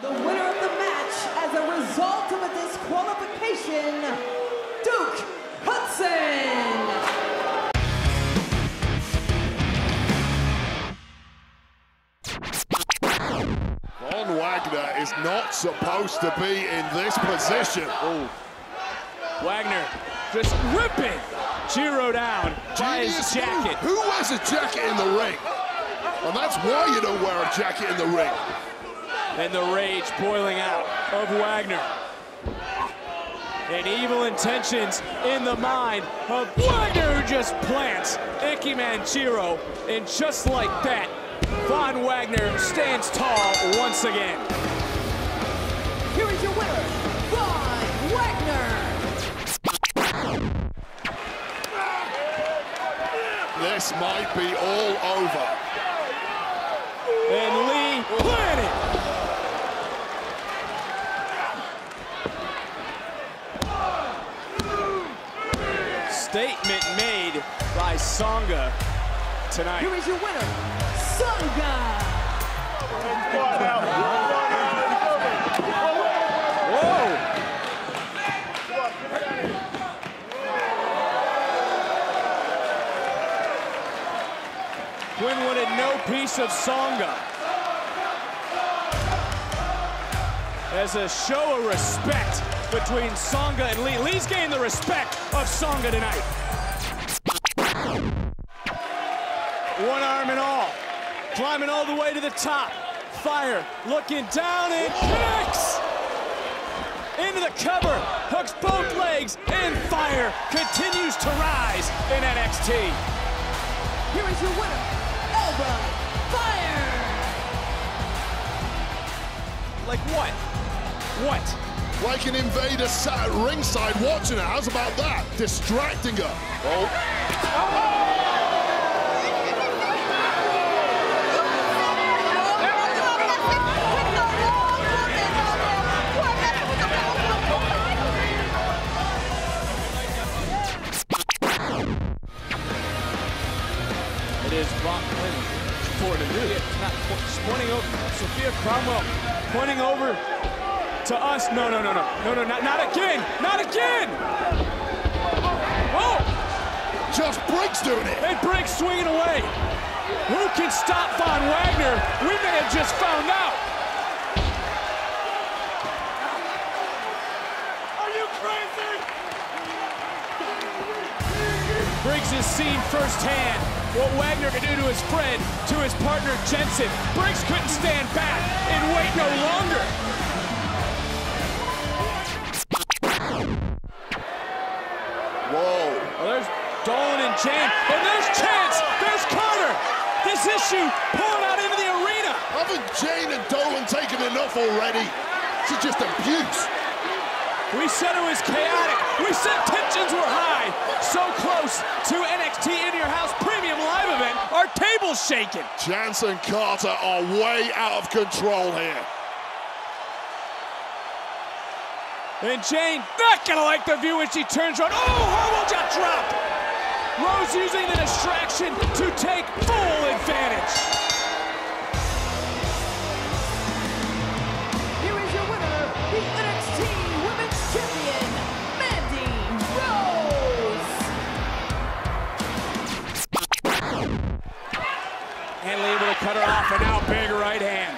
The winner of the match, as a result of a disqualification, Duke Hudson! Von Wagner is not supposed to be in this position. Oh. Wagner just ripping Jiro down by his jacket. Who wears a jacket in the ring? And that's why you don't wear a jacket in the ring. And the rage boiling out of Wagner. And evil intentions in the mind of Wagner, who just plants Ikemen Jiro. And just like that, Von Wagner stands tall once again. Here is your winner, Von Wagner. This might be all over. And Lee planted. Statement made by Sanga tonight. Here is your winner, Sanga. Whoa. Quinn wanted no piece of Sanga. As a show of respect between Sanga and Lee. Lee's gained the respect of Sanga tonight. One arm and all. Climbing all the way to the top. Fyre looking down and kicks! Into the cover, hooks both legs, and Fyre continues to rise in NXT. Here is your winner. Alba Fyre! Like what? What? Like an invader sat at ringside watching her. How's about that? Distracting her. Oh. It is Rock for the new. It's not pointing over. Sofia Cromwell pointing over to us. No, not again! Oh! Josh Briggs doing it. And Briggs swinging away. Who can stop Von Wagner? We may have just found out. Are you crazy? Briggs has seen firsthand what Wagner could do to his friend, to his partner Jensen. Briggs couldn't stand back and wait no longer. Whoa. Oh, there's Dolan and Jane, and there's Chance, there's Carter. This issue pouring out into the arena. Haven't Jane and Dolan taken enough already? It's just abuse. We said it was chaotic. We said tensions were high. So close to NXT In Your House Premium Live Event, our table's shaking. Chance and Carter are way out of control here. And Jane not gonna like the view when she turns around. Oh, Harwell got dropped. Rose using the distraction to take full advantage. Henley able to cut her off, and now big right hand.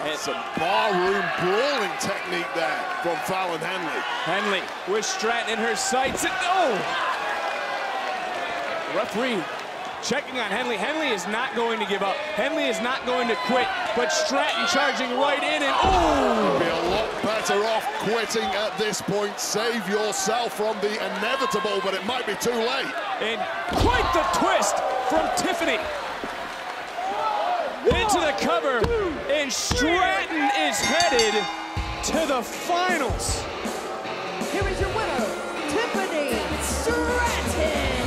That's some barroom brawling technique there from Fallon Henley. Henley with Stratton in her sights, and oh! Referee checking on Henley. Henley is not going to give up. Henley is not going to quit, but Stratton charging right in, and oh! Be a lot better off quitting at this point. Save yourself from the inevitable, but it might be too late. And quite the twist from Tiffany. Into the cover, and Stratton is headed to the finals. Here is your winner, Tiffany Stratton.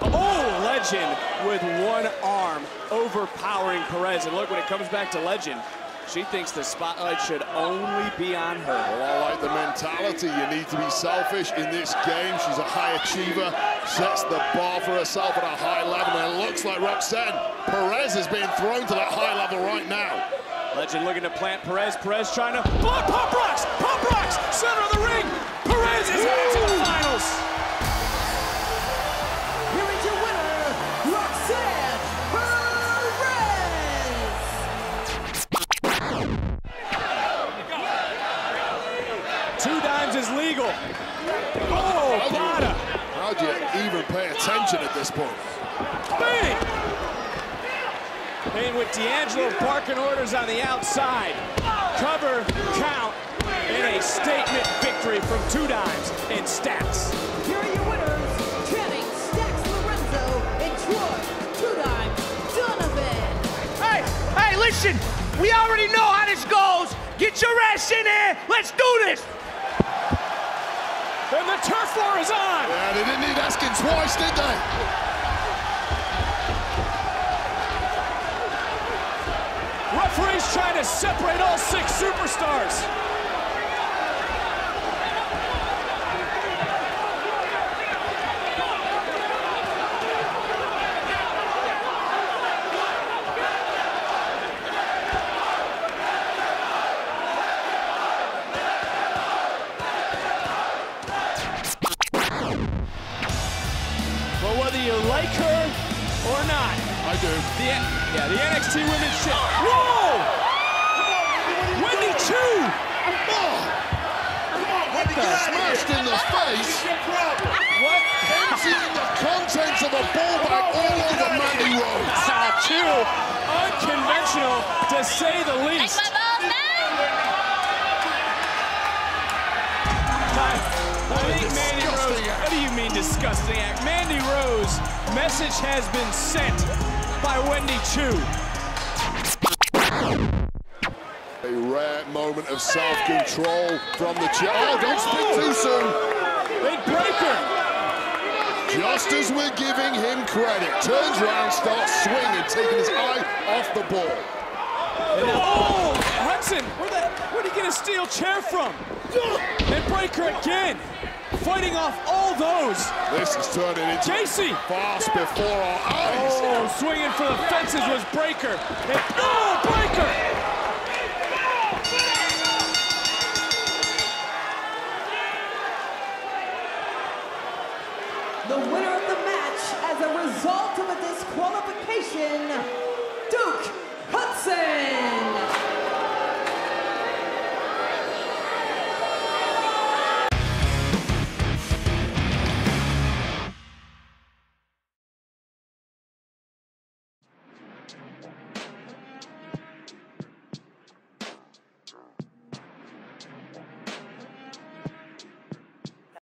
Oh, Legend with one arm overpowering Perez. And look, when it comes back to Legend, she thinks the spotlight should only be on her. Well, I like the mentality. You need to be selfish in this game. She's a high achiever. sets the bar for herself at a high level, and it looks like Roxanne Perez is being thrown to that high level right now. Legend looking to plant Perez. Perez trying to block. Pop rocks, center of the ring. Perez is headed to the finals. Here is your winner, Roxanne Perez. Two dimes is legal. Oh, Bada. How do you even pay attention at this point? Bang! Payne with D'Angelo barking orders on the outside. Cover, count, and a statement victory from Two Dimes and Stacks. Here are your winners, Kenny, Stacks, Lorenzo, and Troy. Two Dimes, Donovan. Hey, listen, we already know how this goes. Get your ass in here, let's do this. And the turf war is on. Yeah, they didn't need asking twice, did they? Referees trying to separate all six superstars. But whether you like her or not, I do. The NXT Women's Championship. Whoa! Wendy Chu! Smashed in the face. What? Emptying the contents of a ball bag all over Mandy Rose. Chu, unconventional to say the least. What do you mean disgusting act? Mandy Rose, message has been sent by Wendy Chu. A rare moment of self-control from the chair. Oh, don't speak too soon. Big breaker. Just as we're giving him credit, turns around, starts swinging, taking his eye off the ball. Oh, Hudson, where'd he get a steel chair from? And breaker again. Fighting off all those. This is turning into JC. Fast before our eyes. Oh, swinging for the fences was Breaker. And, oh, Breaker!